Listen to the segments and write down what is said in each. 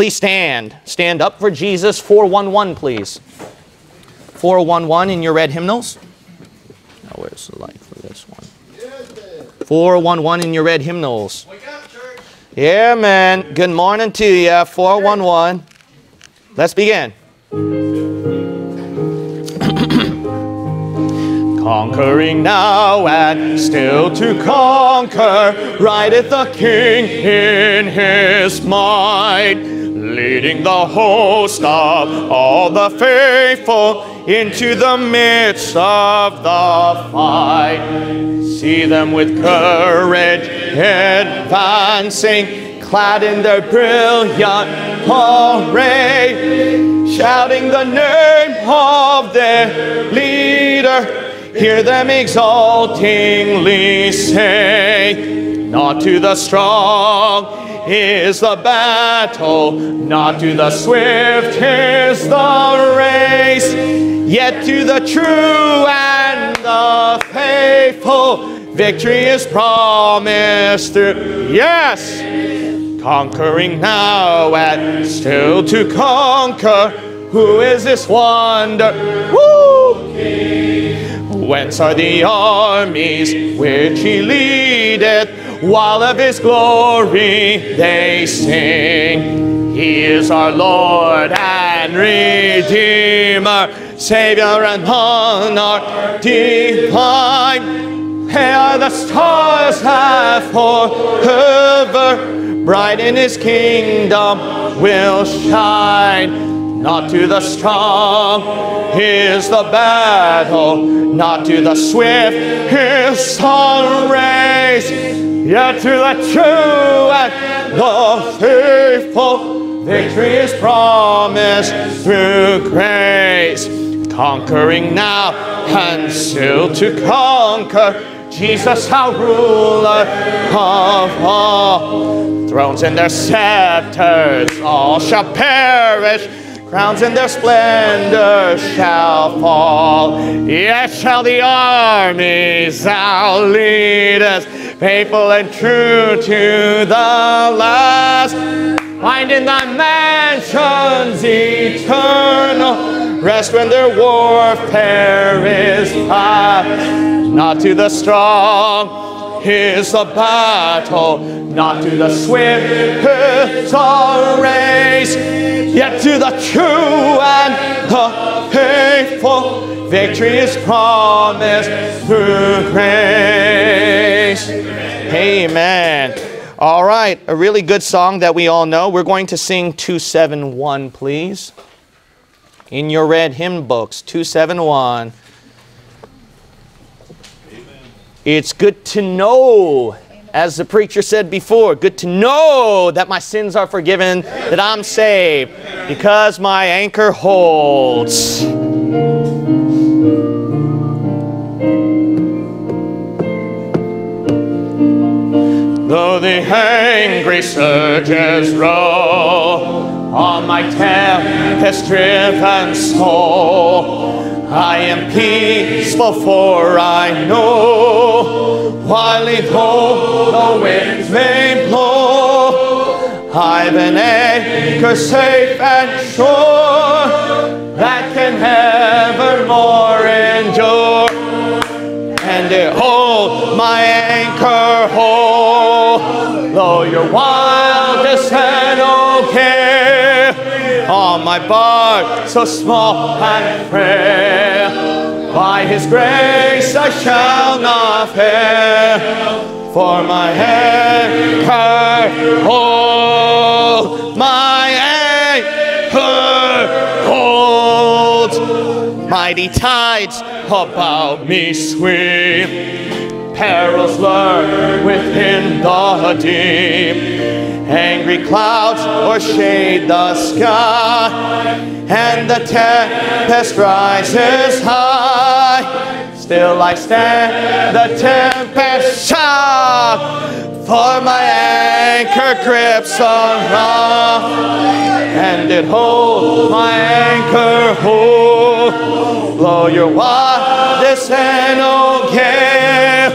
Please stand. Stand up for Jesus. 411, please. 411 in your red hymnals. Now, where's the light for this one? 411 in your red hymnals. Wake up, church. Yeah, man. Good morning to you. 411. Let's begin. Conquering now and still to conquer, rideth the King in his might, leading the host of all the faithful into the midst of the fight. See them with courage advancing, clad in their brilliant array, shouting the name of their leader. Hear them exultingly say, not to the strong is the battle, not to the swift is the race, yet to the true and the faithful, victory is promised through. Yes! Conquering now and still to conquer, who is this wonder? Woo! Whence are the armies which he leadeth, while of his glory they sing? He is our Lord and Redeemer, Savior and honor divine. They are the stars that forever bright in his kingdom will shine. Not to the strong is the battle, not to the swift is the race, yet to the true and the faithful, victory is promised through grace. Conquering now and still to conquer, Jesus, our ruler of all. Thrones and their scepters all shall perish, crowns in their splendor shall fall. Yet shall the armies thou leadest, faithful and true to the last. Find in thy mansions eternal rest when their warfare is past. Not to the strong is the battle, not to the swift is the race, yet to the true and the faithful, victory is promised through grace. Amen. All right, a really good song that we all know. We're going to sing 271, please. In your red hymn books, 271. Amen. It's good to know. As the preacher said before, good to know that my sins are forgiven, that I'm saved, because my anchor holds. Though the angry surges roll on my tempest-driven soul, I am peaceful, for I know, while though the winds may blow, I've an anchor safe and sure that can evermore endure. And it hold my anchor whole, though your wildest and old care, on my bark so small and frail, by his grace I shall not fail, for my anchor holds, my anchor holds. Mighty tides about me sweep, perils lurk within the deep, angry clouds o'ershade the sky, and the tempest rises high. Still I stand, the tempest shock, for my anchor grips the rock, and it holds, my anchor holds. Blow your wildest and O gale,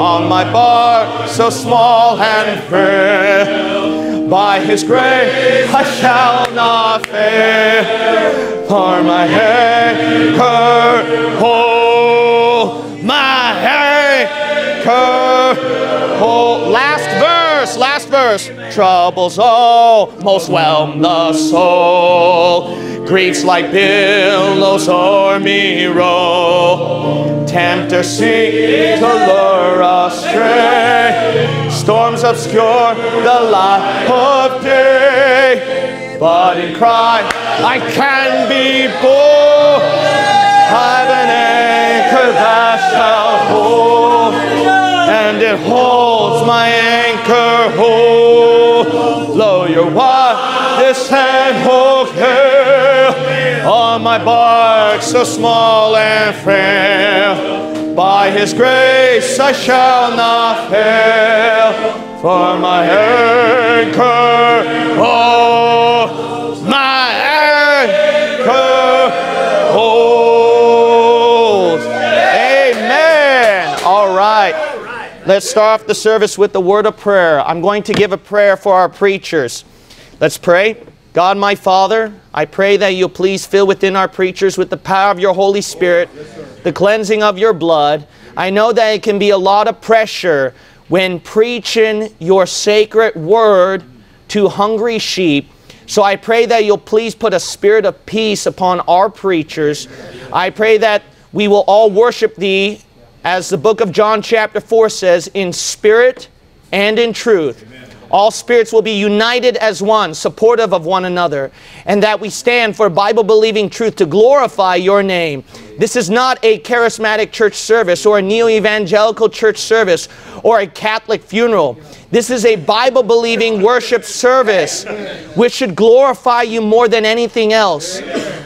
on my bark so small and frail, By his grace I shall not fail, for my anchor hold, my anchor hold. Last verse. Troubles almost whelm the soul, griefs like billows o'er me roll. Tempter seek to lure us astray, storms obscure the light of day. But in Christ I can be bold, I've an anchor that shall hold, and it holds, my anchor hold. Lo, your wildest and hope hail on my bark so small and frail. By his grace I shall not fail, for my anchor holds, my anchor holds. Amen. All right. Let's start off the service with the word of prayer. I'm going to give a prayer for our preachers. Let's pray. God, my Father, I pray that you'll please fill within our preachers with the power of your Holy Spirit, the cleansing of your blood. I know that it can be a lot of pressure when preaching your sacred word to hungry sheep. So I pray that you'll please put a spirit of peace upon our preachers. I pray that we will all worship thee, as the book of John chapter 4 says, in spirit and in truth. Amen. All spirits will be united as one, supportive of one another, and that we stand for Bible-believing truth to glorify your name. This is not a charismatic church service or a neo-evangelical church service or a Catholic funeral. This is a Bible-believing worship service which should glorify you more than anything else.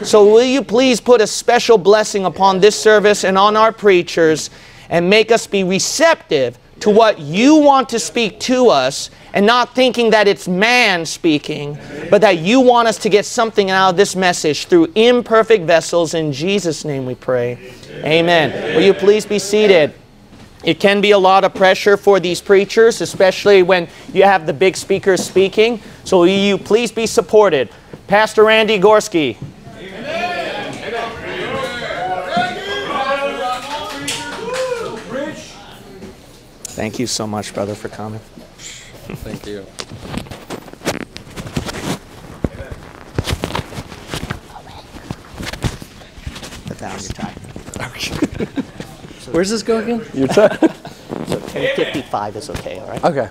So will you please put a special blessing upon this service and on our preachers, and make us be receptive to what you want to speak to us, and not thinking that it's man speaking, but that you want us to get something out of this message through imperfect vessels. In Jesus' name we pray. Amen. Will you please be seated? It can be a lot of pressure for these preachers, especially when you have the big speakers speaking. So will you please be supported? Pastor Randy Gorski. Thank you so much, brother, for coming. Thank you. Put that on your tie. Where's this go again? Your tie. So 10:55 is okay, all right? Okay.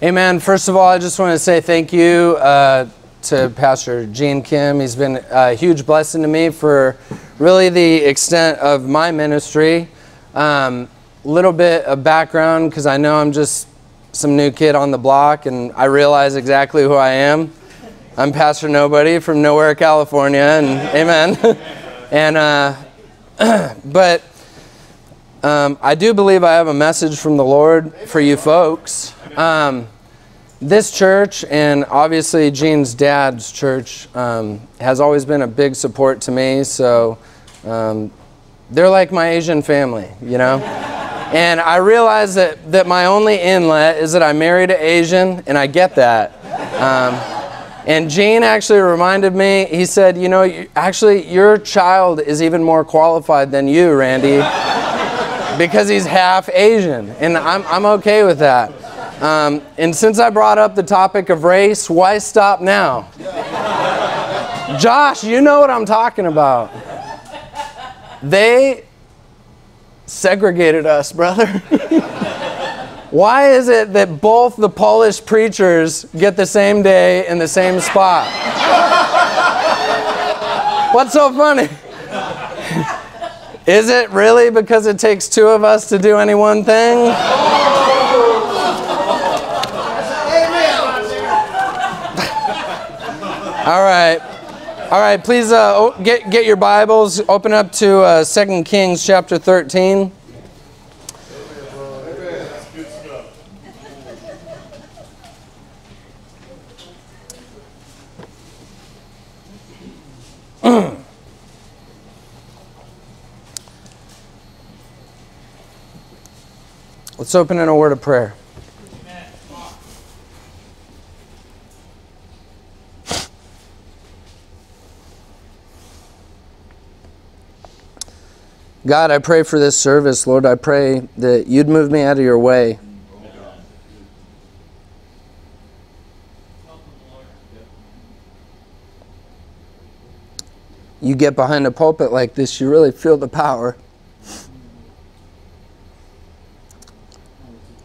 Hey, man, first of all, I just want to say thank you to Pastor Gene Kim. He's been a huge blessing to me for really the extent of my ministry. Little bit of background, because I know I'm just some new kid on the block and I realize exactly who I am. I'm Pastor Nobody from nowhere, California, and amen. And I do believe I have a message from the Lord for you folks. This church, and obviously Gene's dad's church, has always been a big support to me, so they're like my Asian family, you know. And I realized that my only inlet is that I married an Asian, and I get that. And Gene actually reminded me, he said, you know, actually, your child is even more qualified than you, Randy, because he's half Asian, and I'm okay with that. And since I brought up the topic of race, why stop now? Josh, you know what I'm talking about. They segregated us, brother. Why is it that both the Polish preachers get the same day in the same spot? What's so funny? Is it really because it takes two of us to do any one thing? All right, please get your Bibles, open up to 2 Kings chapter 13. Let's open in a word of prayer. God, I pray for this service. Lord, I pray that you'd move me out of your way. You get behind a pulpit like this, you really feel the power.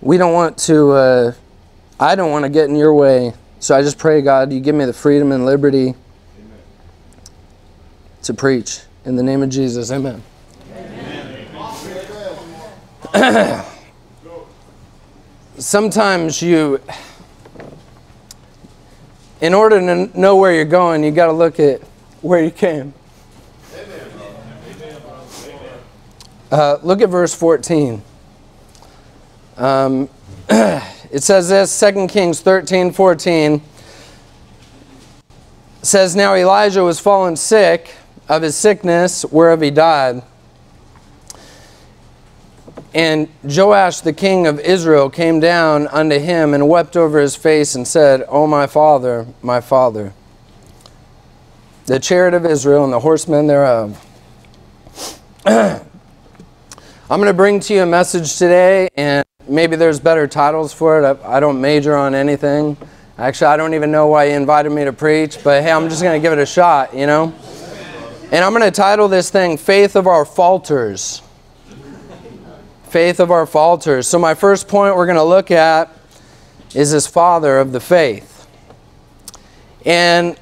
We don't want to, I don't want to get in your way. So I just pray, God, you give me the freedom and liberty to preach. In the name of Jesus, amen. Amen. Sometimes you, in order to know where you're going, you got to look at where you came. Look at verse 14. It says this, 2 Kings 13:14 says, Now Elijah was fallen sick of his sickness, whereof he died. And Joash the king of Israel came down unto him and wept over his face and said, O my father, the chariot of Israel and the horsemen thereof. I'm going to bring to you a message today, and maybe there's better titles for it. I don't major on anything. Actually, I don't even know why you invited me to preach, but hey, I'm just going to give it a shot, you know? And I'm going to title this thing, Faith of Our Falters. Faith of Our Falters. So my first point we're going to look at is this father of the faith. And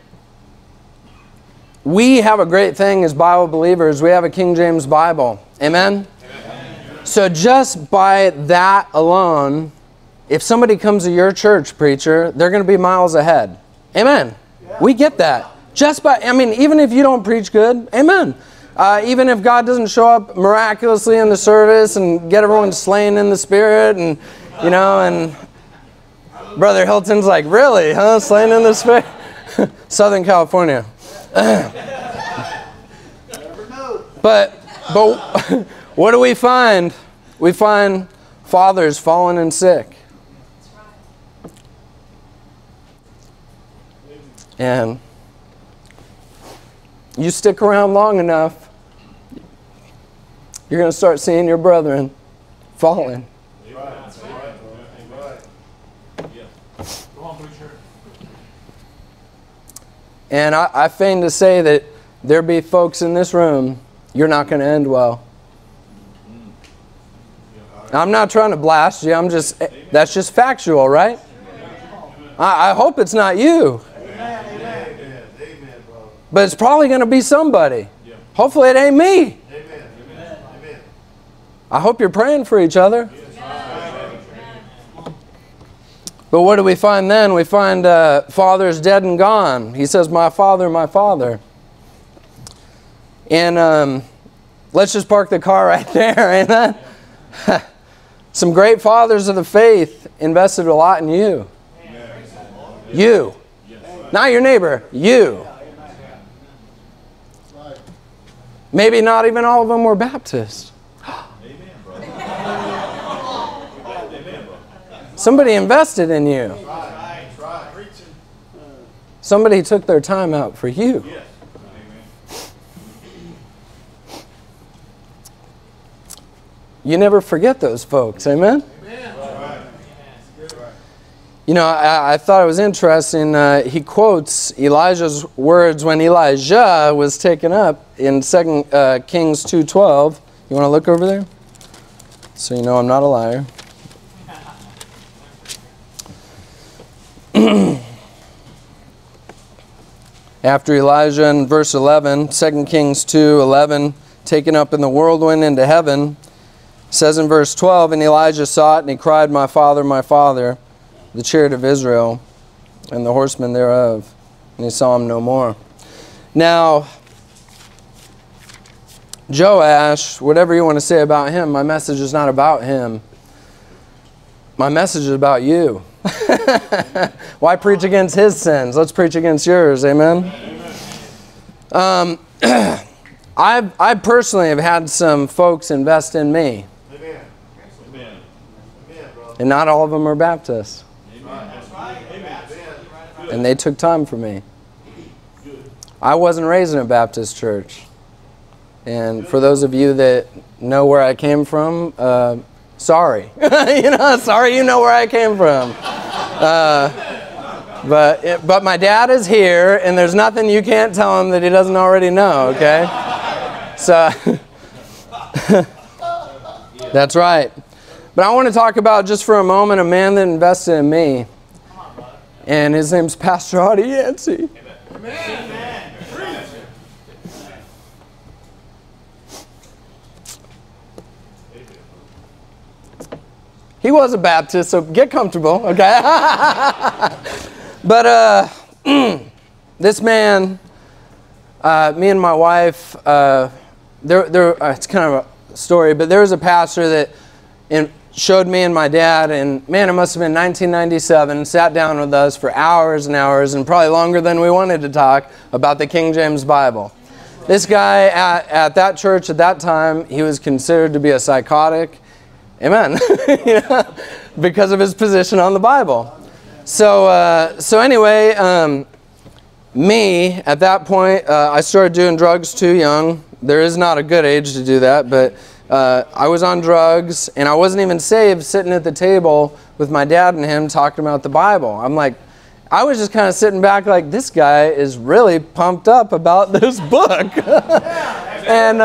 we have a great thing as Bible believers. We have a King James Bible. Amen? So just by that alone, if somebody comes to your church, preacher, they're going to be miles ahead. Amen. Yeah. We get that. Just by, I mean, even if you don't preach good, amen. Even if God doesn't show up miraculously in the service and get everyone slain in the spirit and, you know, and Brother Hilton's like, really, huh? Slain in the spirit? Southern California. But what do we find? We find fathers fallen and sick. And you stick around long enough, you're going to start seeing your brethren falling. And I feign to say that there be folks in this room, you're not going to end well. I'm not trying to blast you. I'm just, that's just factual, right? I hope it's not you. But it's probably going to be somebody. Hopefully it ain't me. I hope you're praying for each other. But what do we find then? We find father's dead and gone. He says, my father, my father. And let's just park the car right there. Amen. Some great fathers of the faith invested a lot in you. You. Not your neighbor. You. Maybe not even all of them were Baptist. Somebody invested in you. Somebody took their time out for you. You never forget those folks, amen? Amen. You know, I thought it was interesting. He quotes Elijah's words when Elijah was taken up in 2 Kings 2:12. You want to look over there? So you know I'm not a liar. After Elijah in verse 11, 2 Kings 2:11, taken up in the whirlwind into heaven, says in verse 12, And Elijah saw it, and he cried, my father, the chariot of Israel, and the horsemen thereof. And he saw him no more. Now, Joash, whatever you want to say about him, my message is not about him. My message is about you. Why preach against his sins? Let's preach against yours. Amen? Amen. I personally have had some folks invest in me. And not all of them are Baptists. And they took time for me. I wasn't raised in a Baptist church. And for those of you that know where I came from, sorry. You know, sorry you know where I came from. But my dad is here, and there's nothing you can't tell him that he doesn't already know, okay? So, that's right. But I want to talk about, just for a moment, a man that invested in me. And his name's Pastor Audie Yancey. Amen. He was a Baptist, so get comfortable, okay? But this man, me and my wife, it's kind of a story, but there was a pastor that showed me and my dad, and man, it must have been 1997, sat down with us for hours and hours, and probably longer than we wanted to talk, about the King James Bible. This guy at that church at that time, he was considered to be a psychotic. Amen. You know, because of his position on the Bible. So, anyway, me, at that point, I started doing drugs too young. There is not a good age to do that, but I was on drugs, and I wasn't even saved, sitting at the table with my dad and him talking about the Bible. I'm like, I was just kind of sitting back like, this guy is really pumped up about this book. And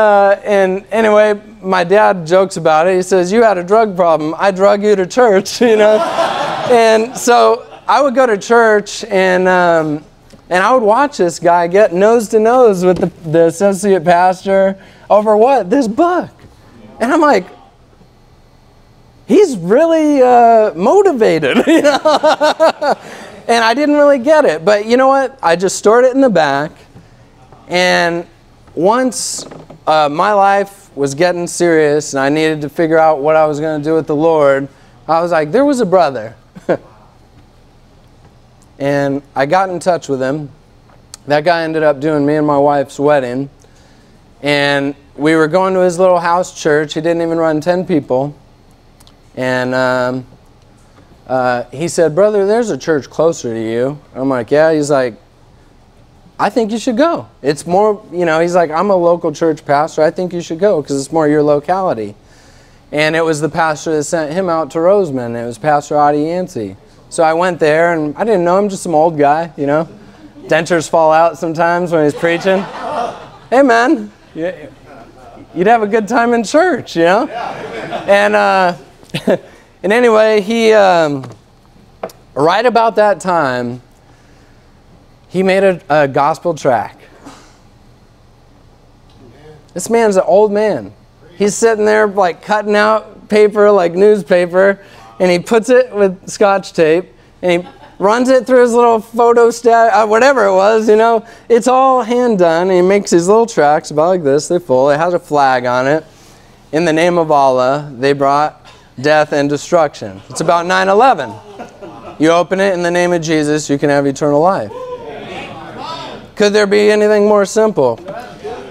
anyway, my dad jokes about it. He says, you had a drug problem. I drug you to church, you know. And so I would go to church, and I would watch this guy get nose to nose with the associate pastor over what? This book. And I'm like, he's really motivated, you know. And I didn't really get it, but you know what? I just stored it in the back, and once my life was getting serious and I needed to figure out what I was going to do with the Lord, I was like, there was a brother. And I got in touch with him. That guy ended up doing me and my wife's wedding, and we were going to his little house church. He didn't even run 10 people, and he said, brother, there's a church closer to you. I'm like, yeah. He's like, I think you should go. It's more, you know, he's like, I'm a local church pastor. I think you should go because it's more your locality. And it was the pastor that sent him out to Roseman. It was Pastor Audie Yancey. So I went there, and I didn't know him, just some old guy, you know. Dentures fall out sometimes when he's preaching. Hey, man, you'd have a good time in church, you know. And, and anyway, he, right about that time, he made a gospel track. This man's an old man. He's sitting there like cutting out paper, like newspaper, and he puts it with Scotch tape, and he runs it through his little photostat, whatever it was, you know. It's all hand done, and he makes these little tracks about like this. They're full. It has a flag on it. In the name of Allah, they brought death and destruction. It's about 9/11. You open it, in the name of Jesus, you can have eternal life. Could there be anything more simple?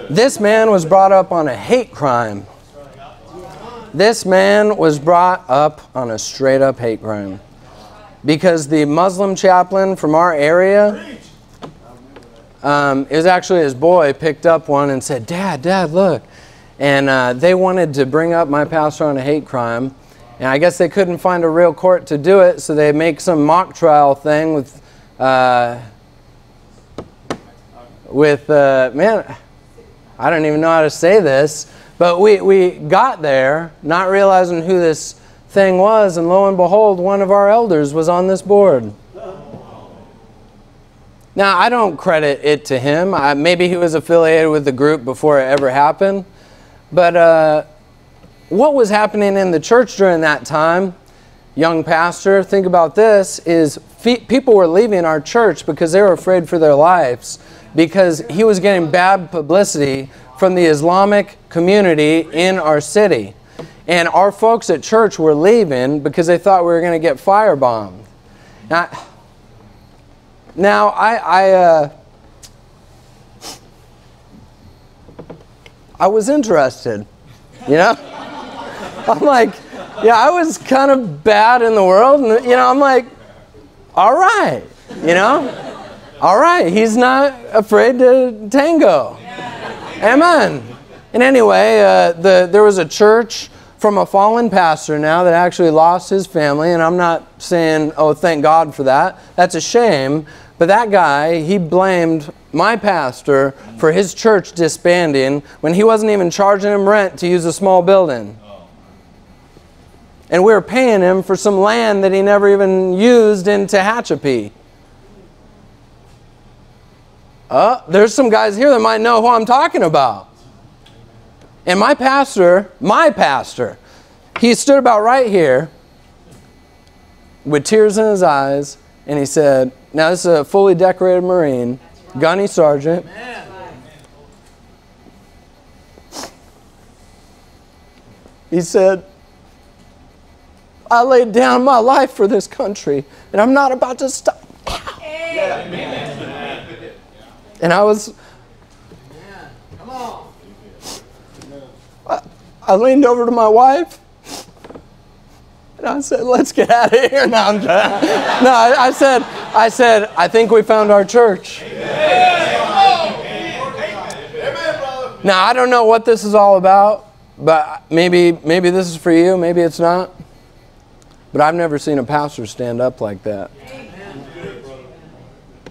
This man was brought up on a hate crime. This man was brought up on a straight-up hate crime. Because the Muslim chaplain from our area, it was actually his boy, picked up one and said, Dad, look. And they wanted to bring up my pastor on a hate crime. And I guess they couldn't find a real court to do it, so they make some mock trial thing with man, I don't even know how to say this, but we got there not realizing who this thing was, and lo and behold, one of our elders was on this board. Now, I don't credit it to him. Maybe he was affiliated with the group before it ever happened, but what was happening in the church during that time, young pastor, think about this, is people were leaving our church because they were afraid for their lives, because he was getting bad publicity from the Islamic community in our city. And our folks at church were leaving because they thought we were going to get firebombed. Now I was interested, you know? I'm like, yeah, I was kind of bad in the world. And, you know, I'm like, all right, you know? All right, he's not afraid to tango. Amen. And anyway, there was a church from a fallen pastor now that actually lost his family, and I'm not saying, oh, thank God for that. That's a shame. But that guy, he blamed my pastor for his church disbanding when he wasn't even charging him rent to use a small building. And we were paying him for some land that he never even used in Tehachapi. There's some guys here that might know who I'm talking about. And my pastor, he stood about right here with tears in his eyes, and he said, now this is a fully decorated Marine, right. Gunny sergeant. Amen. He said, I laid down my life for this country, and I'm not about to stop. Amen. And I was... Come on. I leaned over to my wife and I said, let's get out of here. No, I said, I think we found our church. Amen. Now, I don't know what this is all about, but maybe this is for you. Maybe it's not. But I've never seen a pastor stand up like that. Amen.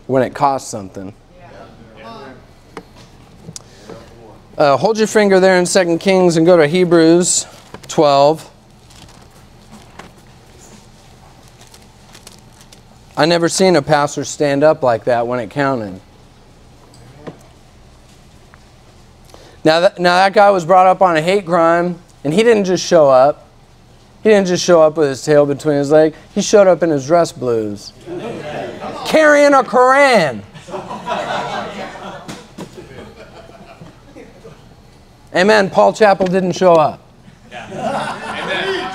When it costs something. Hold your finger there in 2 Kings and go to Hebrews 12. I never seen a pastor stand up like that when it counted. Now that guy was brought up on a hate crime, and he didn't just show up. He didn't just show up with his tail between his legs. He showed up in his dress blues, carrying a Koran. Amen. Paul Chappell didn't show up. Yeah. Amen.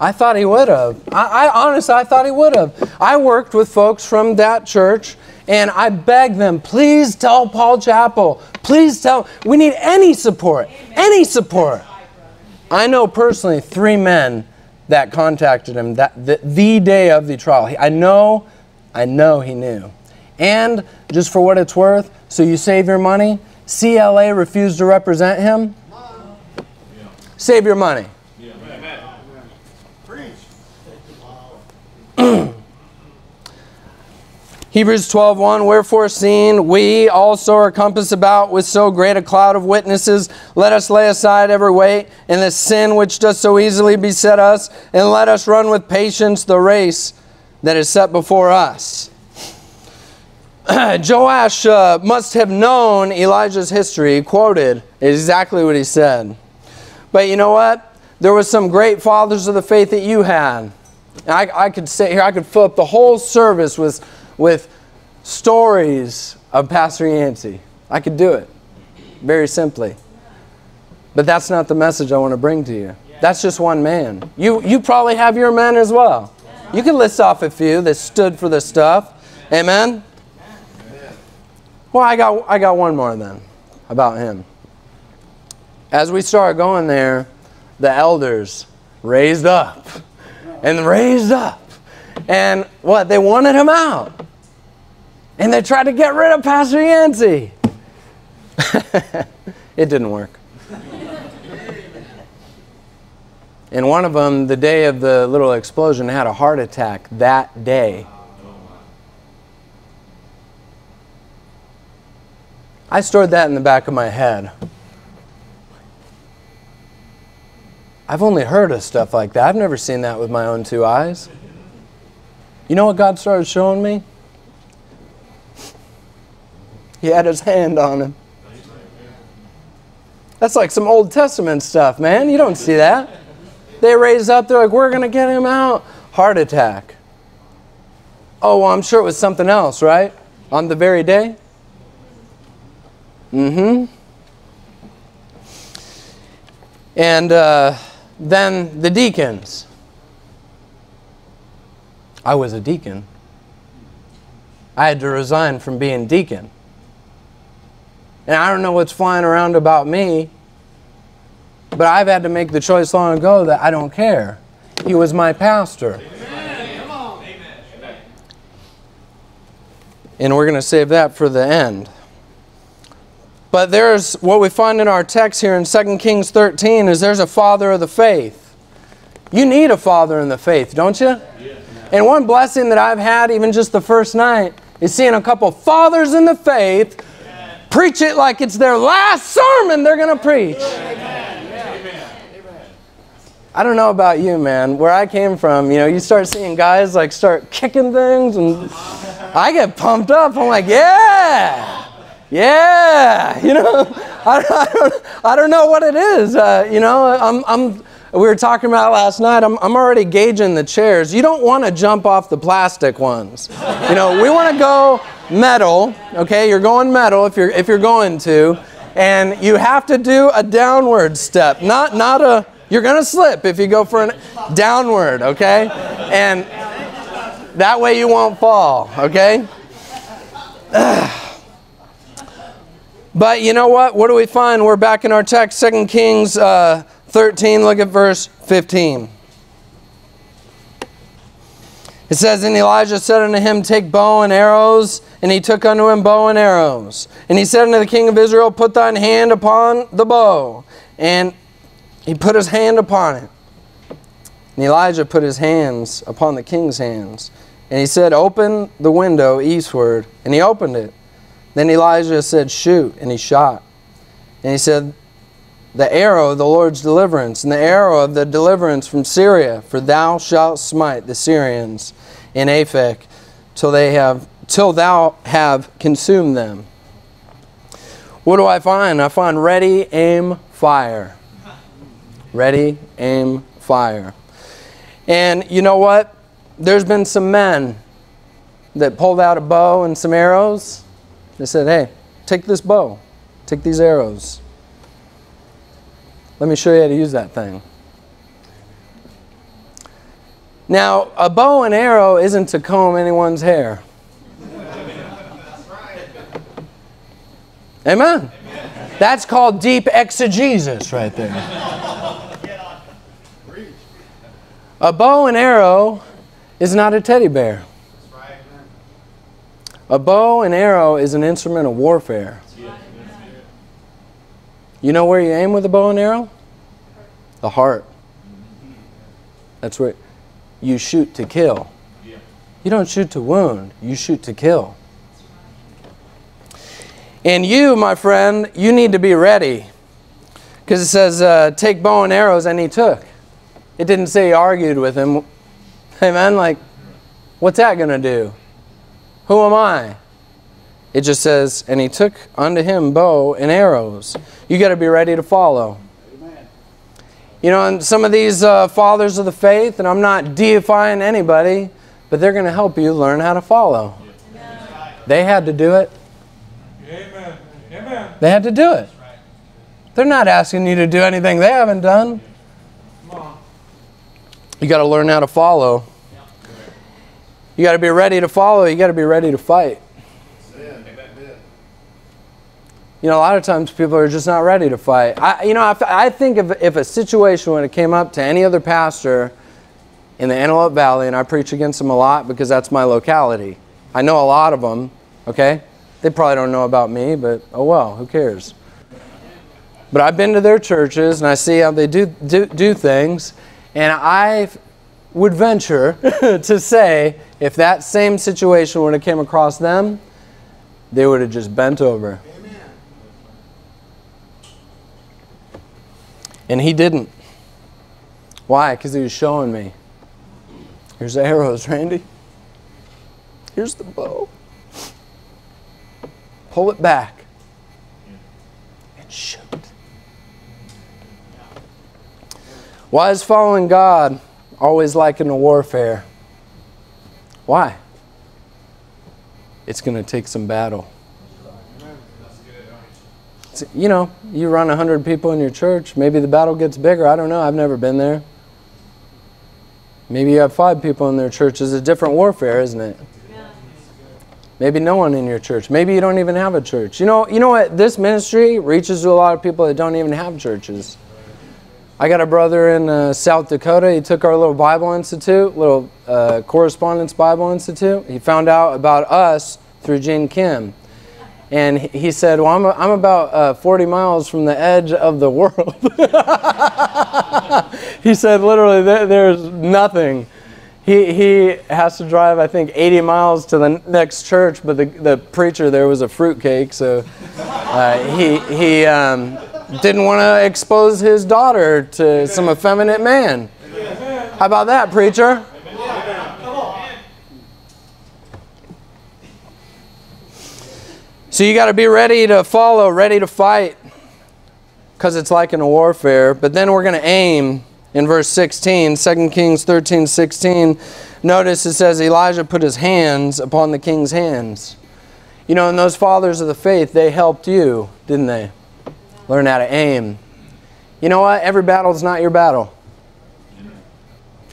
I thought he would have. I honestly, I thought he would have. I worked with folks from that church, and I begged them, please tell Paul Chappell. Please tell. We need any support. Amen. Any support. I know personally 3 men that contacted him the day of the trial. I know he knew. And just for what it's worth, so you save your money, CLA refused to represent him. Yeah. Save your money. Yeah. Amen. Hebrews 12:1, wherefore seeing we also are compassed about with so great a cloud of witnesses, let us lay aside every weight and the sin which does so easily beset us, and let us run with patience the race that is set before us. Joash must have known Elijah's history. He quoted exactly what he said. But you know what? There was some great fathers of the faith that you had. I could sit here, I could fill up the whole service with stories of Pastor Yancey. I could do it, very simply. But that's not the message I want to bring to you. That's just one man. You probably have your men as well. You can list off a few that stood for this stuff. Amen? Well, I got one more then about him. As we started going there, the elders raised up and raised up. And what? They wanted him out. And they tried to get rid of Pastor Yancey. It didn't work. And one of them, the day of the little explosion, had a heart attack that day. I stored that in the back of my head. I've only heard of stuff like that. I've never seen that with my own 2 eyes. You know what God started showing me? He had his hand on him. That's like some Old Testament stuff, man. You don't see that. They raise up. They're like, we're going to get him out. Heart attack. Oh, well, I'm sure it was something else, right? On the very day? And then the deacons. I was a deacon. I had to resign from being deacon. And I don't know what's flying around about me, but I've had to make the choice long ago that I don't care. He was my pastor. Amen. Come on. Amen. And we're going to save that for the end. But there's what we find in our text here in 2 Kings 13 is there's a father of the faith. You need a father in the faith, don't you? Yes. And one blessing that I've had even just the first night is seeing a couple fathers in the faith preach it like it's their last sermon they're going to preach. I don't know about you, man. Where I came from, you know, you start seeing guys like start kicking things and I get pumped up. I'm like, yeah, yeah. You know, I don't know what it is. You know, we were talking about last night, I'm already gauging the chairs. You don't want to jump off the plastic ones. You know, we want to go metal. Okay, you're going metal if you're going to, and you have to do a downward step, not a. You're going to slip if you go for a downward, okay? And that way you won't fall, okay? But you know what? What do we find? We're back in our text, 2 Kings 13. Look at verse 15. It says, And Elijah said unto him, Take bow and arrows. And he took unto him bow and arrows. And he said unto the king of Israel, Put thine hand upon the bow. And he put his hand upon it. And Elijah put his hands upon the king's hands. And he said, Open the window eastward. And he opened it. Then Elijah said, Shoot. And he shot. And he said, The arrow of the Lord's deliverance, and the arrow of the deliverance from Syria, for thou shalt smite the Syrians in Aphek till thou have consumed them. What do I find? I find ready, aim, fire. Ready, aim, fire. And you know what? There's been some men that pulled out a bow and some arrows. They said, hey, take this bow. Take these arrows. Let me show you how to use that thing. Now, a bow and arrow isn't to comb anyone's hair. Amen. That's called deep exegesis right there. A bow and arrow is not a teddy bear. A bow and arrow is an instrument of warfare. You know where you aim with a bow and arrow? The heart. That's where you shoot to kill. You don't shoot to wound. You shoot to kill. And you, my friend, you need to be ready. Because it says, take bow and arrows, and he took. It didn't say he argued with him. Hey man, like, what's that going to do? Who am I? It just says, and he took unto him bow and arrows. You got to be ready to follow. Amen. You know, and some of these fathers of the faith, and I'm not deifying anybody, but they're going to help you learn how to follow. Yeah. They had to do it. Amen. Amen. They had to do it. They're not asking you to do anything they haven't done. You got to learn how to follow. You got to be ready to follow. You got to be ready to fight. You know, a lot of times people are just not ready to fight. I think if a situation when it came up to any other pastor in the Antelope Valley, and I preach against them a lot because that's my locality. I know a lot of them, okay? They probably don't know about me, but oh well, who cares? But I've been to their churches, and I see how they do things. And I would venture to say if that same situation would have came across them, they would have just bent over. Amen. And he didn't. Why? Because he was showing me. Here's the arrows, Randy. Here's the bow. Pull it back. And shoot. Why is following God always likened to warfare? Why? It's going to take some battle. You know, you run 100 people in your church, maybe the battle gets bigger. I don't know. I've never been there. Maybe you have 5 people in their church. It's a different warfare, isn't it? Yeah. Maybe no one in your church. Maybe you don't even have a church. You know what? This ministry reaches to a lot of people that don't even have churches. I got a brother in South Dakota. He took our little Bible Institute, little Correspondence Bible Institute. He found out about us through Gene Kim. And he said, well, I'm about 40 miles from the edge of the world. He said, literally, there's nothing. He has to drive, I think, 80 miles to the next church, but the preacher there was a fruitcake, so he didn't want to expose his daughter to some effeminate man. Amen. How about that, preacher? So you got to be ready to follow, ready to fight, because it's like in a warfare. But then we're going to aim in verse 16, 2 Kings 13, 16. Notice it says Elijah put his hands upon the king's hands. You know, and those fathers of the faith, they helped you, didn't they? Learn how to aim. You know what? Every battle's not your battle.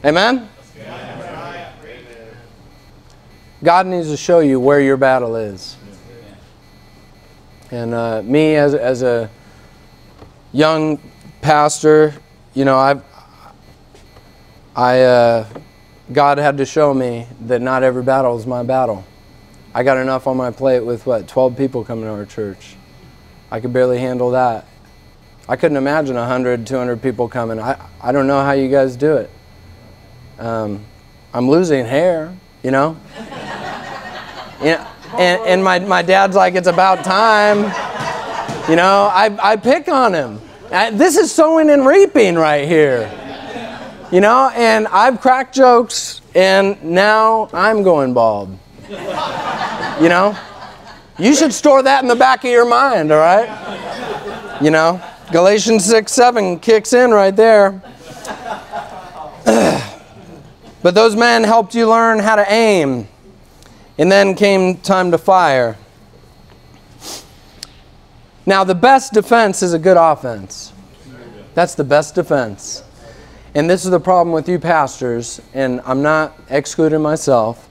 Amen? God needs to show you where your battle is. And me as a young pastor, you know, God had to show me that not every battle is my battle. I got enough on my plate with, what, 12 people coming to our church. I could barely handle that. I couldn't imagine 100, 200 people coming. I don't know how you guys do it. I'm losing hair, you know? Yeah. And my dad's like, it's about time. You know, I pick on him. This is sowing and reaping right here. You know, and I've cracked jokes, and now I'm going bald. You know? You should store that in the back of your mind, all right? You know? Galatians 6:7 kicks in right there. But those men helped you learn how to aim. And then came time to fire. Now, the best defense is a good offense. That's the best defense. And this is the problem with you pastors, and I'm not excluding myself.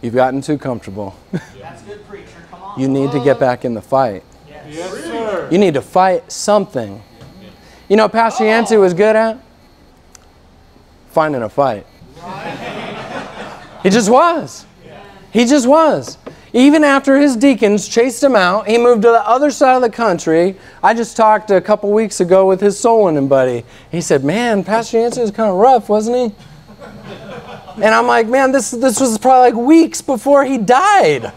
You've gotten too comfortable. That's good, preacher. Come on. You need to get back in the fight. Yes, sir. You need to fight something. You know what Pastor Yancey was good at? Finding a fight. He just was. He just was. Even after his deacons chased him out, he moved to the other side of the country. I just talked a couple weeks ago with his soul winning buddy. He said, man, Pastor Yancey was kind of rough, wasn't he? And I'm like, man, this was probably like weeks before he died.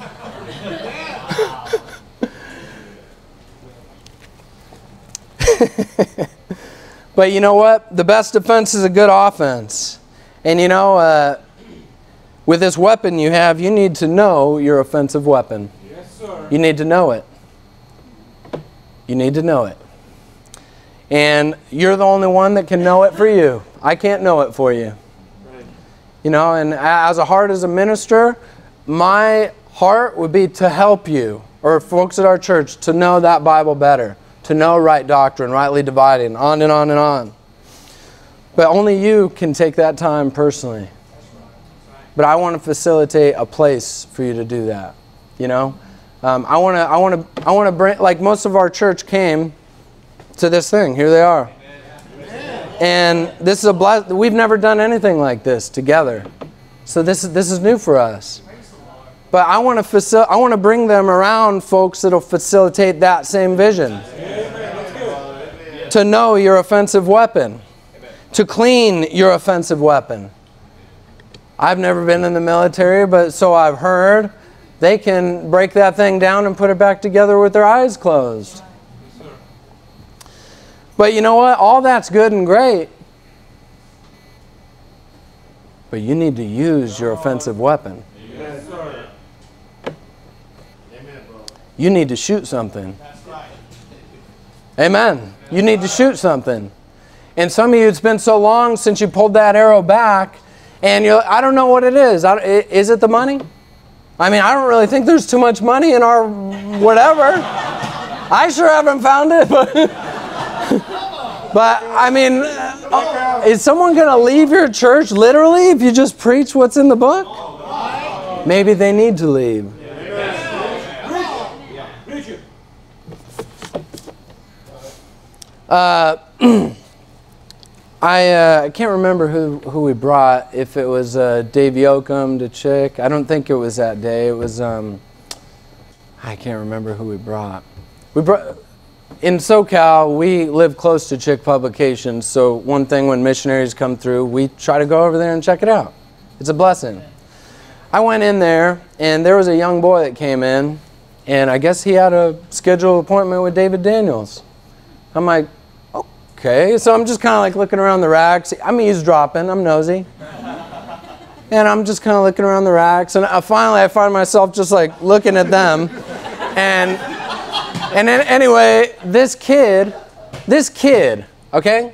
But you know what? The best defense is a good offense. And you know, with this weapon you have, you need to know your offensive weapon. Yes, sir. You need to know it. You need to know it. And you're the only one that can know it for you. I can't know it for you. Right. You know, and as a minister, my heart would be to help you, or folks at our church, to know that Bible better, to know right doctrine, rightly dividing, on and on and on. But only you can take that time personally. But I want to facilitate a place for you to do that, you know. I want to bring, like, most of our church came to this thing. Here they are. Amen. And this is a blessing. We've never done anything like this together, so this is new for us. But I want to bring them around folks that'll facilitate that same vision. Amen. To know your offensive weapon, to clean your offensive weapon. I've never been in the military, but so I've heard, they can break that thing down and put it back together with their eyes closed. But you know what? All that's good and great. But you need to use your offensive weapon. Yes, sir. You need to shoot something. Amen. You need to shoot something. And some of you, it's been so long since you pulled that arrow back. And you're like, I don't know what it is. Is it the money? I mean, I don't really think there's too much money in our whatever. I sure haven't found it. But I mean, is someone going to leave your church literally if you just preach what's in the book? Maybe they need to leave. I can't remember who we brought, if it was Dave Yoakum to Chick. I don't think it was that day. It was, I can't remember who we brought. In SoCal, we live close to Chick Publications, so one thing when missionaries come through, we try to go over there and check it out. It's a blessing. I went in there, and there was a young boy that came in, and I guess he had a scheduled appointment with David Daniels. I'm like, okay. So I'm just kind of like looking around the racks. I'm eavesdropping. I'm nosy. And I'm just kind of looking around the racks. And I finally find myself just like looking at them. And then anyway, this kid, okay?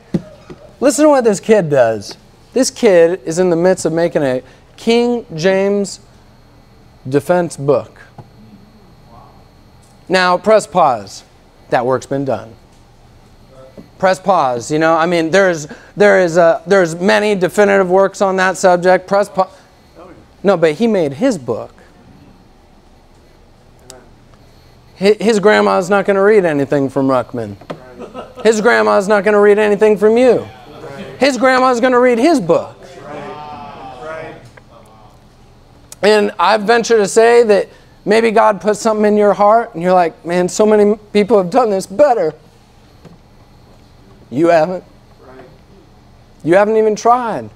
Listen to what this kid does. This kid is in the midst of making a King James defense book. Now, press pause. That work's been done. Press pause. You know, I mean, there's many definitive works on that subject. Press pause. No, but he made his book. His grandma's not going to read anything from Ruckman. His grandma's not going to read anything from you. His grandma's going to read his book. And I venture to say that maybe God put something in your heart, and you're like, man, so many people have done this better. You haven't. Right. You haven't even tried.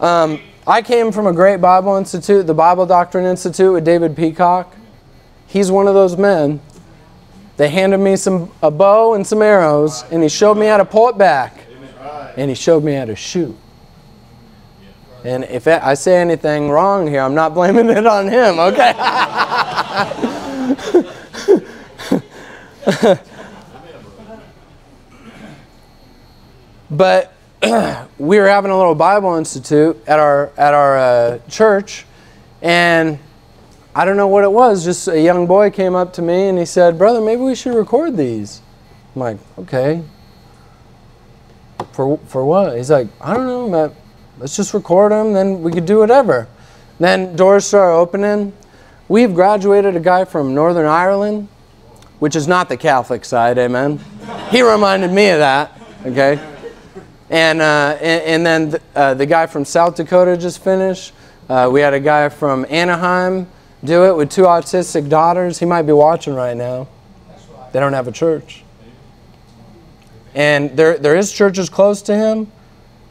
I came from a great Bible institute, the Bible Doctrine Institute with David Peacock. He's one of those men. They handed me a bow and some arrows, and he showed me how to pull it back. And he showed me how to shoot. And if I say anything wrong here, I'm not blaming it on him, okay? But we were having a little Bible institute at our church, and I don't know what it was. Just a young boy came up to me, and he said, brother, maybe we should record these. I'm like, okay. For what? He's like, I don't know, Matt. Let's just record them, then we could do whatever. Then doors start opening. We've graduated a guy from Northern Ireland, which is not the Catholic side, amen. He reminded me of that, okay? And then the guy from South Dakota just finished. We had a guy from Anaheim do it with two autistic daughters. He might be watching right now. They don't have a church. And there is churches close to him.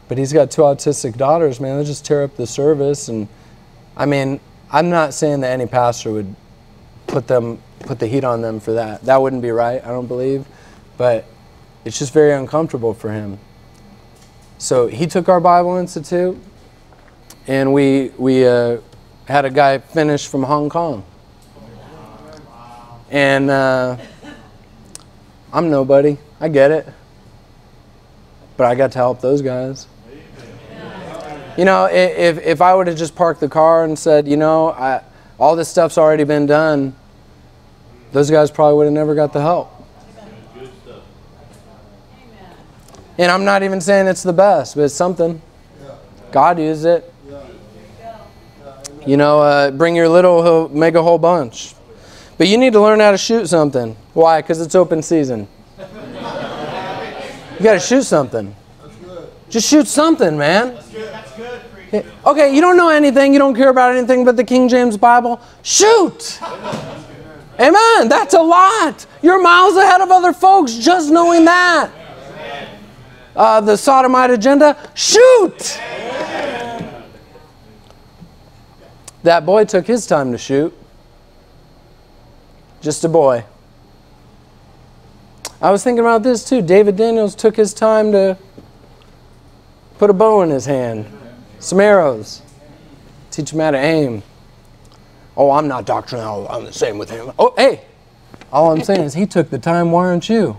But he's got two autistic daughters, man. They just tear up the service. And I mean, I'm not saying that any pastor would put the heat on them for that. That wouldn't be right, I don't believe. But it's just very uncomfortable for him. So he took our Bible Institute, and we had a guy finish from Hong Kong. And I'm nobody. I get it. But I got to help those guys. You know, if I would have just parked the car and said, you know, all this stuff's already been done, those guys probably would have never got the help. And I'm not even saying it's the best, but it's something. God used it. You know, bring your little, he'll make a whole bunch. But you need to learn how to shoot something. Why? Because it's open season. You got to shoot something. That's good. Just shoot something, man. That's good. That's good. Okay, you don't know anything. You don't care about anything but the King James Bible. Shoot. Amen. That's a lot. You're miles ahead of other folks just knowing that. The sodomite agenda. Shoot. That boy took his time to shoot. Just a boy. I was thinking about this too. David Daniels took his time to put a bow in his hand, some arrows, teach him how to aim. Oh, I'm not doctrinal. I'm the same with him. Oh, hey, all I'm saying is he took the time. Why aren't you?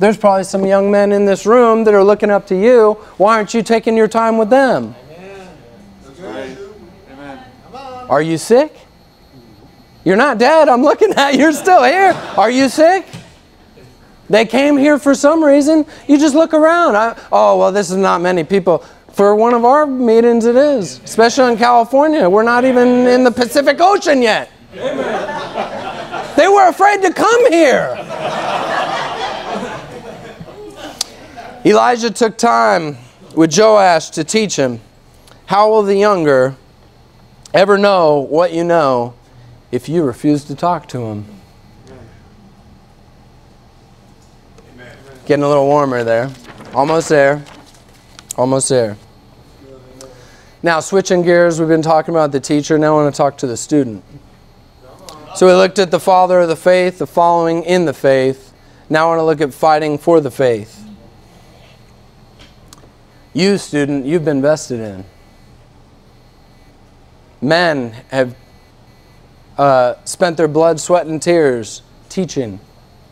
There's probably some young men in this room that are looking up to you. Why aren't you taking your time with them? Are you sick? You're not dead. I'm looking at you. You're still here. Are you sick? They came here for some reason. You just look around. Oh, well, this is not many people. For one of our meetings, it is, especially in California. We're not even in the Pacific Ocean yet. They were afraid to come here. Elijah took time with Joash to teach him, how will the younger ever know what you know if you refuse to talk to him. Amen. Getting a little warmer there. Almost there. Almost there. Now, switching gears, we've been talking about the teacher. Now I want to talk to the student. So we looked at the father of the faith, the following in the faith. Now I want to look at fighting for the faith. You, student, you've been vested in. Men have spent their blood, sweat, and tears teaching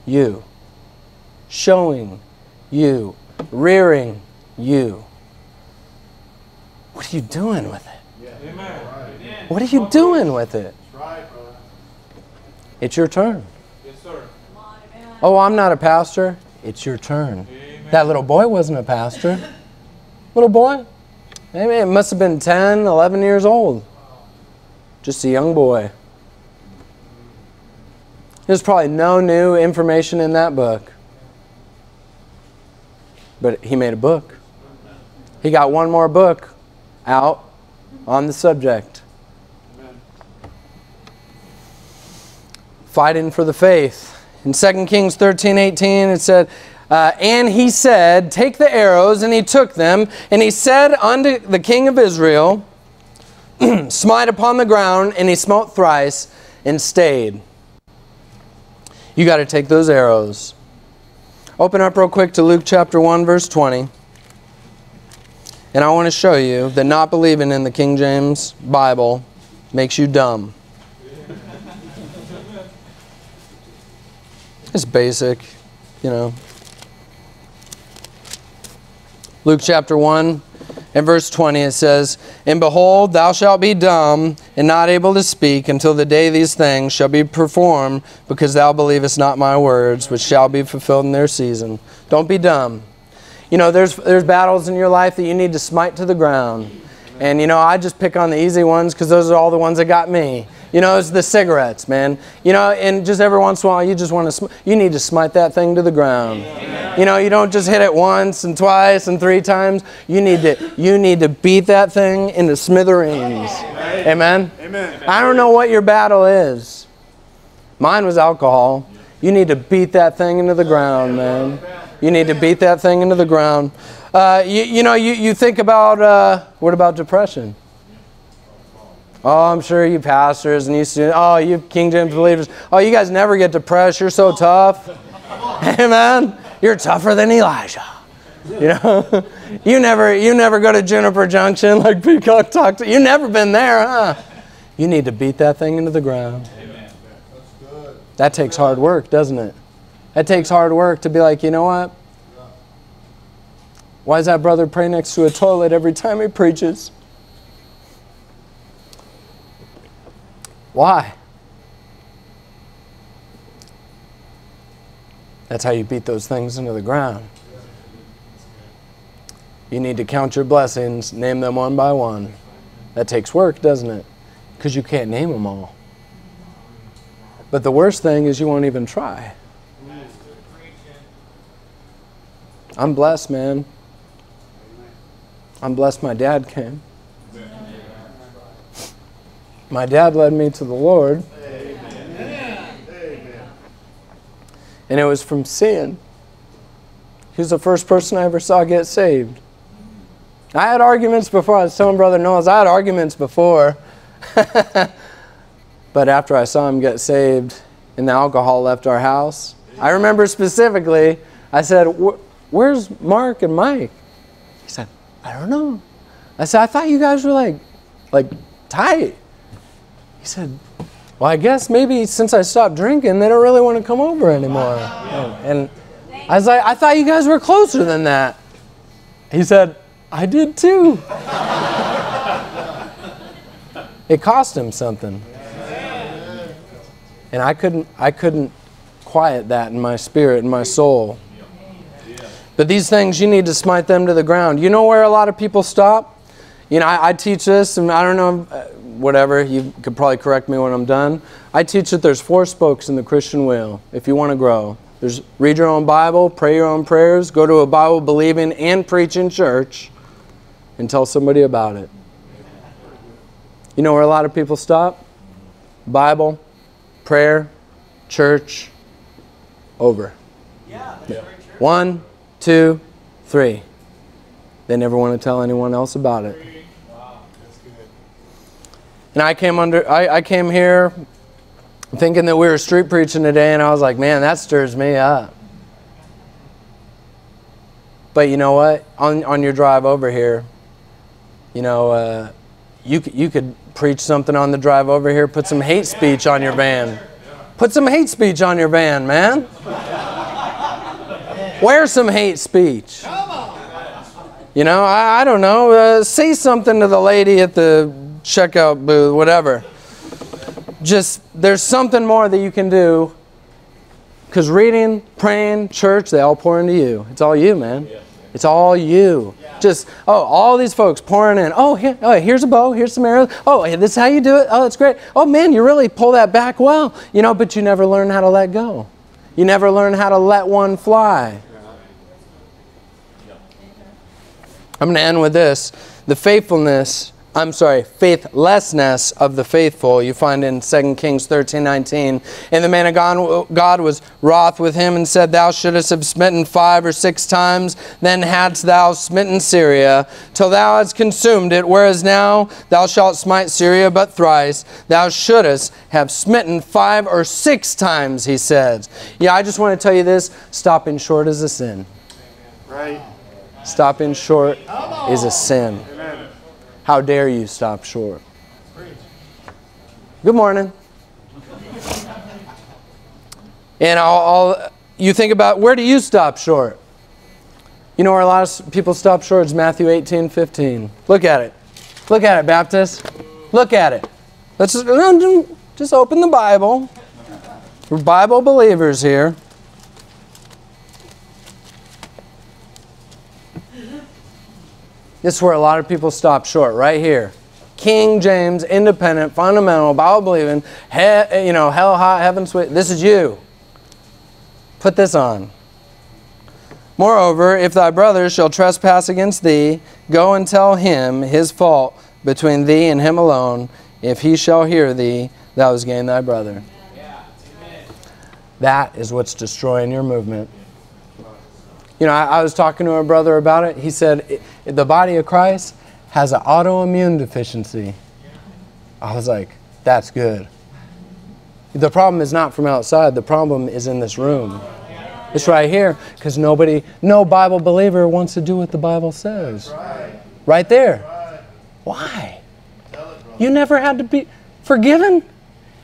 you, showing you, rearing you. What are you doing with it? Amen. What are you doing with it? It's your turn. Yes, sir. Oh, I'm not a pastor. It's your turn. Amen. That little boy wasn't a pastor. Little boy? Maybe it must have been 10, 11 years old. Just a young boy. There's probably no new information in that book. But he made a book. He got one more book out on the subject. Amen. Fighting for the faith. In 2 Kings 13:18 it said, and he said, take the arrows, and he took them, and he said unto the king of Israel, smite upon the ground, and he smote thrice and stayed. You got to take those arrows. Open up real quick to Luke chapter 1, verse 20. And I want to show you that not believing in the King James Bible makes you dumb. It's basic, you know. Luke chapter 1 and verse 20, it says, and behold, thou shalt be dumb and not able to speak until the day these things shall be performed, because thou believest not my words, which shall be fulfilled in their season. Don't be dumb. You know, there's battles in your life that you need to smite to the ground. And, you know, I just pick on the easy ones because those are all the ones that got me. You know, it's the cigarettes, man. You know, and just every once in a while, you just want to, you need to smite that thing to the ground. Amen. You know, you don't just hit it once and twice and three times. You need to beat that thing into smithereens. Amen. Amen. I don't know what your battle is. Mine was alcohol. You need to beat that thing into the ground, man. You need to beat that thing into the ground. You think about, what about depression? Oh, I'm sure you pastors and you students, oh, you King James believers, oh, you guys never get depressed. You're so tough. Amen. You're tougher than Elijah. You know, you never go to Juniper Junction like Peacock talked to. You've never been there, huh? You need to beat that thing into the ground. Amen. That's good. That takes hard work, doesn't it? That takes hard work to be like, you know what? Why does that brother pray next to a toilet every time he preaches? Why? That's how you beat those things into the ground. You need to count your blessings, name them one by one. That takes work, doesn't it? Because you can't name them all. But the worst thing is you won't even try. I'm blessed, man. I'm blessed my dad came. My dad led me to the Lord. Amen. Amen. And it was from sin. He was the first person I ever saw get saved. I had arguments before. I was telling Brother Knowles, I had arguments before. But after I saw him get saved and the alcohol left our house, I remember specifically, I said, where's Mark and Mike? He said, I don't know. I said, I thought you guys were like tight. He said, well, I guess maybe since I stopped drinking, they don't really want to come over anymore. Wow. And I was like, I thought you guys were closer than that. He said, I did too. It cost him something. And I couldn't quiet that in my spirit, in my soul. But these things, you need to smite them to the ground. You know where a lot of people stop? You know, I teach this, and I don't know, whatever, you could probably correct me when I'm done. I teach that there's four spokes in the Christian wheel if you want to grow. There's read your own Bible, pray your own prayers, go to a Bible-believing and preaching church, and tell somebody about it. You know where a lot of people stop? Bible, prayer, church, over. Yeah, that's very true. 1, 2, 3. They never want to tell anyone else about it. Wow, that's good. And I came here thinking that we were street preaching today, and I was like, man, that stirs me up. But you know what? On your drive over here, you know, you could preach something on the drive over here. Put some hate speech on your van. Put some hate speech on your van, man. Wear some hate speech. You know, I don't know. Say something to the lady at the checkout booth, whatever. Just, there's something more that you can do. Because reading, praying, church, they all pour into you. It's all you, man. It's all you. Just, oh, all these folks pouring in. Oh, here's a bow. Here's some arrows. Oh, this is how you do it. Oh, it's great. Oh, man, you really pull that back well. You know, but you never learn how to let go. You never learn how to let one fly. I'm going to end with this. The faithlessness of the faithful you find in 2 Kings 13:19. And the man of God was wroth with him and said, thou shouldest have smitten 5 or 6 times, then hadst thou smitten Syria, till thou hadst consumed it, whereas now thou shalt smite Syria but thrice. Thou shouldest have smitten 5 or 6 times, he said. Yeah, I just want to tell you this, stopping short is a sin. Right. Stopping short is a sin. How dare you stop short? Good morning. And you think about, where do you stop short? You know where a lot of people stop short is Matthew 18:15. Look at it. Look at it, Baptist. Look at it. Let's just open the Bible. We're Bible believers here. This is where a lot of people stop short, right here. King James, independent, fundamental, Bible-believing, you know, hell hot, heaven sweet. This is you. Put this on. Moreover, if thy brother shall trespass against thee, go and tell him his fault between thee and him alone. If he shall hear thee, thou hast gained thy brother. Yeah. Amen. That is what's destroying your movement. You know, I was talking to a brother about it. He said, the body of Christ has an autoimmune deficiency. I was like, that's good. The problem is not from outside. The problem is in this room. It's right here, because no Bible believer wants to do what the Bible says. Right there. Why? You never had to be forgiven?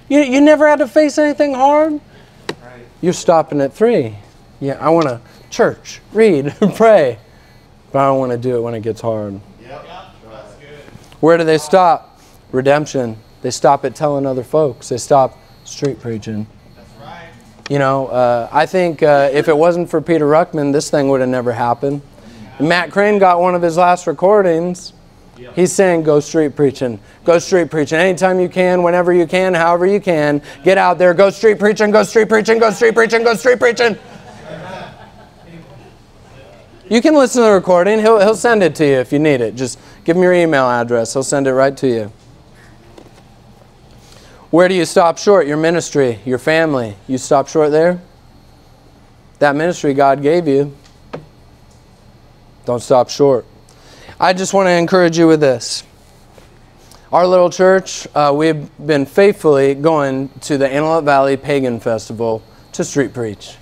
You never had to face anything hard? You're stopping at 3. Yeah, I want to church, read, pray. But I don't want to do it when it gets hard. Yep. That's good. Where do they stop? Redemption. They stop at telling other folks. They stop street preaching. That's right. You know, I think if it wasn't for Peter Ruckman, this thing would have never happened. Yeah. Matt Crane got one of his last recordings. Yep. He's saying, go street preaching. Go street preaching. Anytime you can, whenever you can, however you can. Get out there. Go street preaching. Go street preaching. Go street preaching. Go street preaching. You can listen to the recording. He'll send it to you if you need it. Just give him your email address. He'll send it right to you. Where do you stop short? Your ministry, your family. You stop short there? That ministry God gave you. Don't stop short. I just want to encourage you with this. Our little church, we've been faithfully going to the Antelope Valley Pagan Festival to street preach.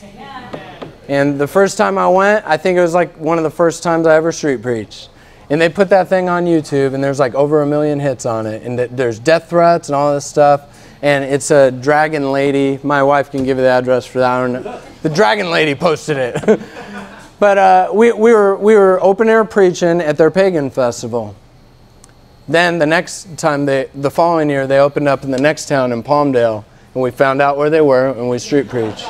And the first time I went, I think it was like one of the first times I ever street preached. And they put that thing on YouTube, and there's like over 1 million hits on it. And there's death threats and all this stuff. And it's a dragon lady. My wife can give you the address for that. I don't know. The dragon lady posted it. But we were open air preaching at their pagan festival. Then the next time, the following year, they opened up in the next town in Palmdale. And we found out where they were, and we street preached.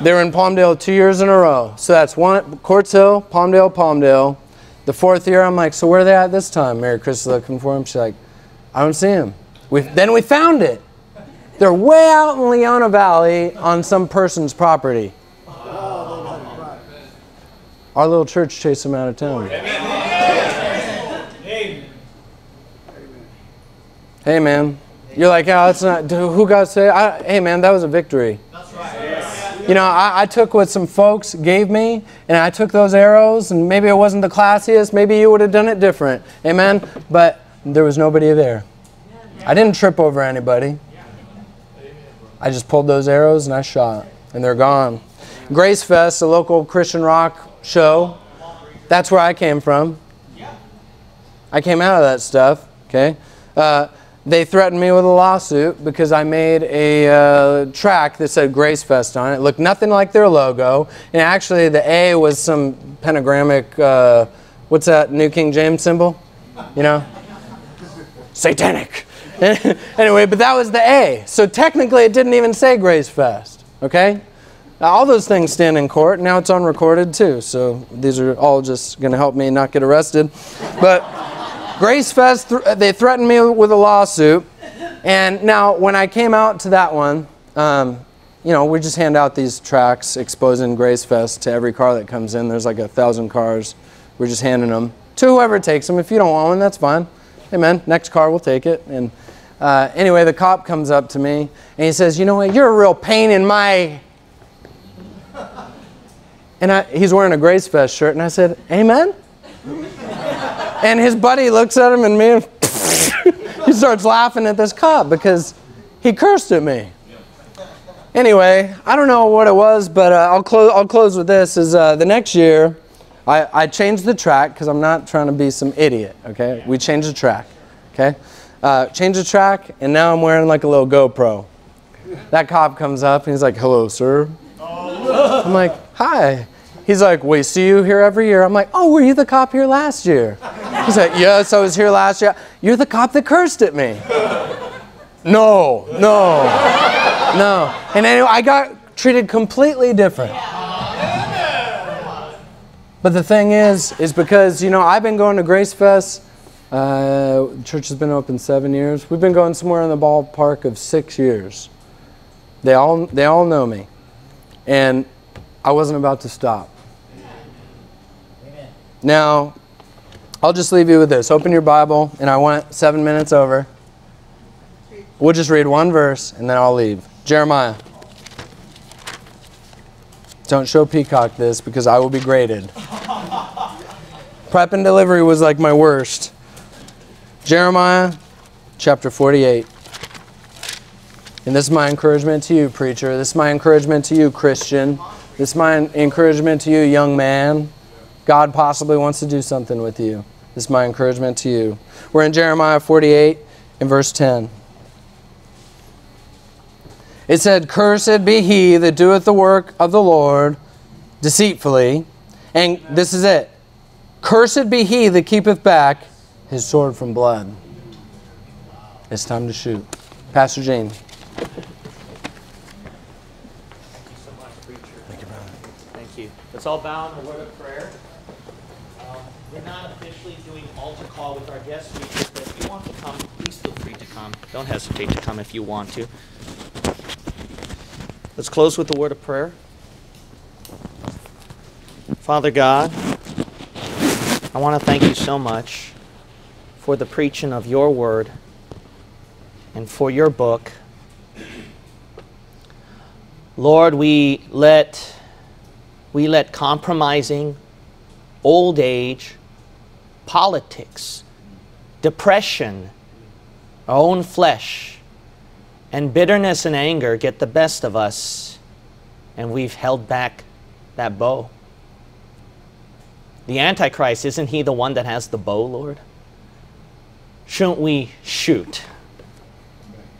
They were in Palmdale 2 years in a row. So that's one, Quartz Hill, Palmdale, Palmdale. The 4th year, I'm like, so where are they at this time? Mary Crystal looking for him. She's like, I don't see him. Then we found it. They're way out in Leona Valley on some person's property. Oh. Our little church chased them out of town. Amen. Amen. Amen. Hey, man. You're like, oh, that's not, who got saved? Hey, man, that was a victory. That's right. Yes. You know, I took what some folks gave me, and I took those arrows, and maybe it wasn't the classiest. Maybe you would have done it different. Amen? But there was nobody there. I didn't trip over anybody. I just pulled those arrows, and I shot, and they're gone. Grace Fest, a local Christian rock show, that's where I came from. I came out of that stuff, okay? They threatened me with a lawsuit because I made a track that said Grace Fest on it. It looked nothing like their logo. And actually, the A was some pentagrammic, what's that New King James symbol? You know? Satanic. Anyway, but that was the A. So technically, it didn't even say Grace Fest, okay? All those things stand in court. Now it's unrecorded, too. So these are all just going to help me not get arrested. But Grace Fest, they threatened me with a lawsuit. And now when I came out to that one, you know, we just hand out these tracts exposing Grace Fest to every car that comes in. There's like 1,000 cars. We're just handing them to whoever takes them. If you don't want one, that's fine. Amen. Next car, we'll take it. And anyway, the cop comes up to me, and he says, you know what? You're a real pain in my... And he's wearing a Grace Fest shirt, and I said, amen? And his buddy looks at him and me, and he starts laughing at this cop because he cursed at me. Anyway, I don't know what it was, but I'll close with this. Is the next year, I changed the track because I'm not trying to be some idiot, okay? We changed the track, okay? Changed the track, and now I'm wearing like a little GoPro. That cop comes up, and he's like, hello, sir. I'm like, hi. He's like, we see you here every year. I'm like, oh, were you the cop here last year? He's like, yes, I was here last year. You're the cop that cursed at me. No, no, no. And anyway, I got treated completely different. But the thing is because, you know, I've been going to Grace Fest. The church has been open 7 years. We've been going somewhere in the ballpark of 6 years. They all know me. And I wasn't about to stop. Amen. Now, I'll just leave you with this. Open your Bible, and I want 7 minutes over. We'll just read one verse, and then I'll leave. Jeremiah. Don't show Peacock this, because I will be graded. Prep and delivery was like my worst. Jeremiah chapter 48. And this is my encouragement to you, preacher. This is my encouragement to you, Christian. This is my encouragement to you, young man. God possibly wants to do something with you. This is my encouragement to you. We're in Jeremiah 48 and verse 10. It said, cursed be he that doeth the work of the Lord deceitfully. And this is it. Cursed be he that keepeth back his sword from blood. It's time to shoot. Pastor Gene. It's all bound in the word of prayer. We're not officially doing altar call with our guests, but if you want to come, please feel free to come. Don't hesitate to come if you want to. Let's close with the word of prayer. Father God, I want to thank you so much for the preaching of your word and for your book. Lord, we let compromising, old age, politics, depression, our own flesh, and bitterness and anger get the best of us, and we've held back that bow. The Antichrist, isn't he the one that has the bow, Lord? Shouldn't we shoot?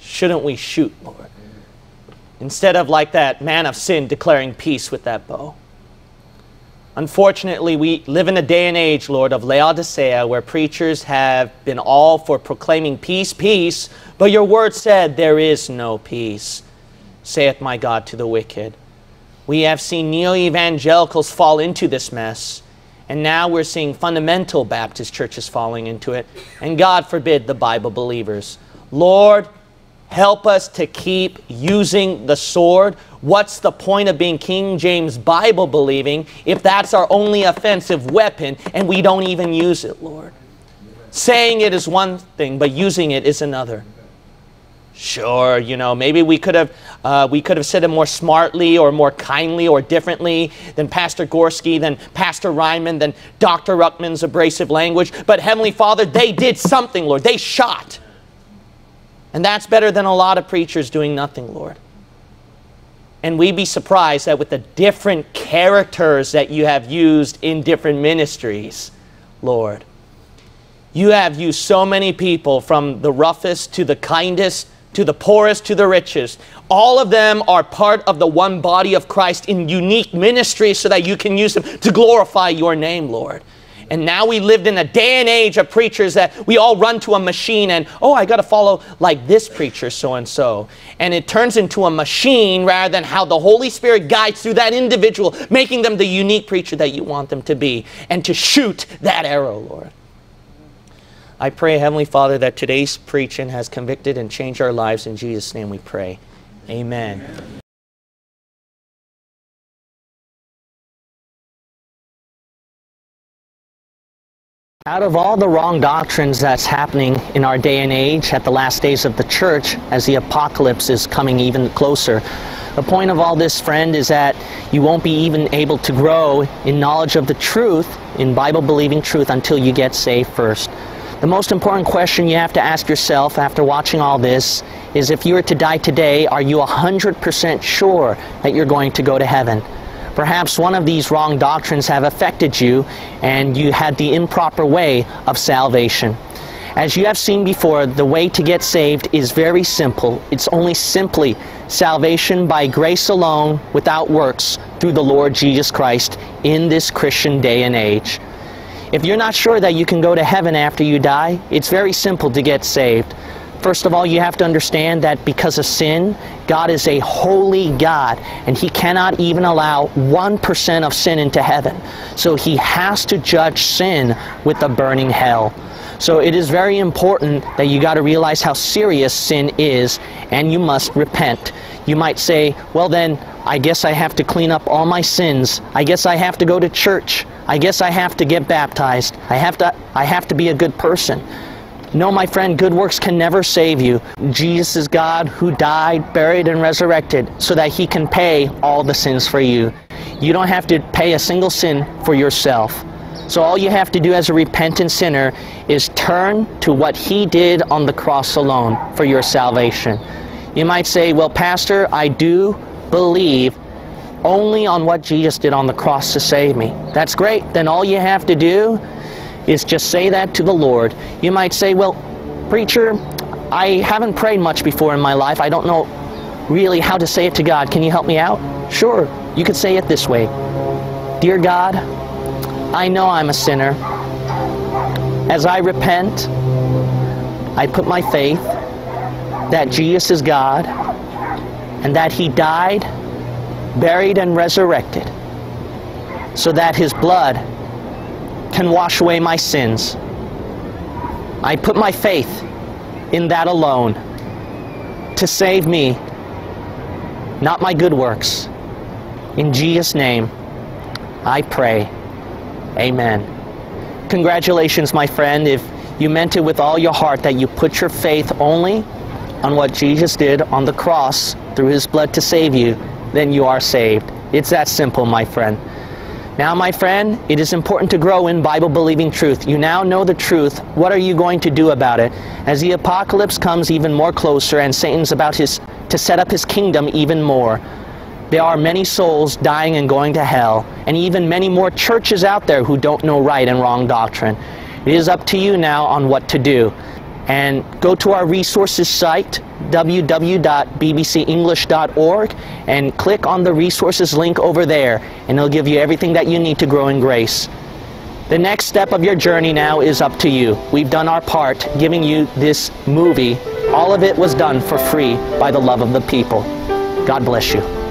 Shouldn't we shoot, Lord? Instead of like that man of sin declaring peace with that bow. Unfortunately, we live in a day and age, Lord, of Laodicea, where preachers have been all for proclaiming peace, peace, but your word said there is no peace, saith my God to the wicked. We have seen neo-evangelicals fall into this mess, and now we're seeing fundamental Baptist churches falling into it, and God forbid the Bible believers. Lord, help us to keep using the sword. What's the point of being King James Bible believing if that's our only offensive weapon and we don't even use it, Lord? Saying it is one thing, but using it is another. Sure, you know, maybe we could have said it more smartly or more kindly or differently than Pastor Gorski, than Pastor Ryman, than Dr. Ruckman's abrasive language. But Heavenly Father, they did something, Lord. They shot. And that's better than a lot of preachers doing nothing, Lord. And we'd be surprised that with the different characters that you have used in different ministries, Lord, you have used so many people, from the roughest to the kindest, to the poorest, to the richest. All of them are part of the one body of Christ in unique ministry so that you can use them to glorify your name, Lord. And now we lived in a day and age of preachers that we all run to a machine and, oh, I got to follow like this preacher so-and-so. And it turns into a machine rather than how the Holy Spirit guides through that individual, making them the unique preacher that you want them to be, and to shoot that arrow, Lord. I pray, Heavenly Father, that today's preaching has convicted and changed our lives. In Jesus' name we pray. Amen. Amen. Out of all the wrong doctrines that's happening in our day and age at the last days of the church, as the apocalypse is coming even closer, the point of all this, friend, is that you won't be even able to grow in knowledge of the truth, in Bible-believing truth, until you get saved first. The most important question you have to ask yourself after watching all this is, if you were to die today, are you 100% sure that you're going to go to heaven? Perhaps one of these wrong doctrines have affected you, and you had the improper way of salvation. As you have seen before, the way to get saved is very simple. It's only simply salvation by grace alone, without works, through the Lord Jesus Christ in this Christian day and age. If you're not sure that you can go to heaven after you die, it's very simple to get saved. First of all, you have to understand that because of sin, God is a holy God, and He cannot even allow 1% of sin into heaven. So He has to judge sin with a burning hell. So it is very important that you got to realize how serious sin is, and you must repent. You might say, well then, I guess I have to clean up all my sins. I guess I have to go to church. I guess I have to get baptized. I have to be a good person. No, my friend, good works can never save you. Jesus is God who died, buried, and resurrected so that He can pay all the sins for you. You don't have to pay a single sin for yourself. So all you have to do as a repentant sinner is turn to what He did on the cross alone for your salvation. You might say, well, Pastor, I do believe only on what Jesus did on the cross to save me. That's great. Then all you have to do is just say that to the Lord. You might say, well, preacher, I haven't prayed much before in my life. I don't know really how to say it to God. Can you help me out? Sure. You could say it this way. Dear God, I know I'm a sinner. As I repent, I put my faith that Jesus is God and that He died, buried, and resurrected so that His blood can wash away my sins. I put my faith in that alone to save me, not my good works. In Jesus' name, I pray. Amen. Congratulations, my friend, if you meant it with all your heart that you put your faith only on what Jesus did on the cross through His blood to save you, then you are saved. It's that simple, my friend. Now, my friend, it is important to grow in Bible-believing truth. You now know the truth. What are you going to do about it? As the apocalypse comes even more closer and Satan's about to set up his kingdom even more, there are many souls dying and going to hell, and even many more churches out there who don't know right and wrong doctrine. It is up to you now on what to do. And go to our resources site, www.bbcenglish.org, and click on the resources link over there, and it'll give you everything that you need to grow in grace. The next step of your journey now is up to you. We've done our part giving you this movie. All of it was done for free by the love of the people. God bless you.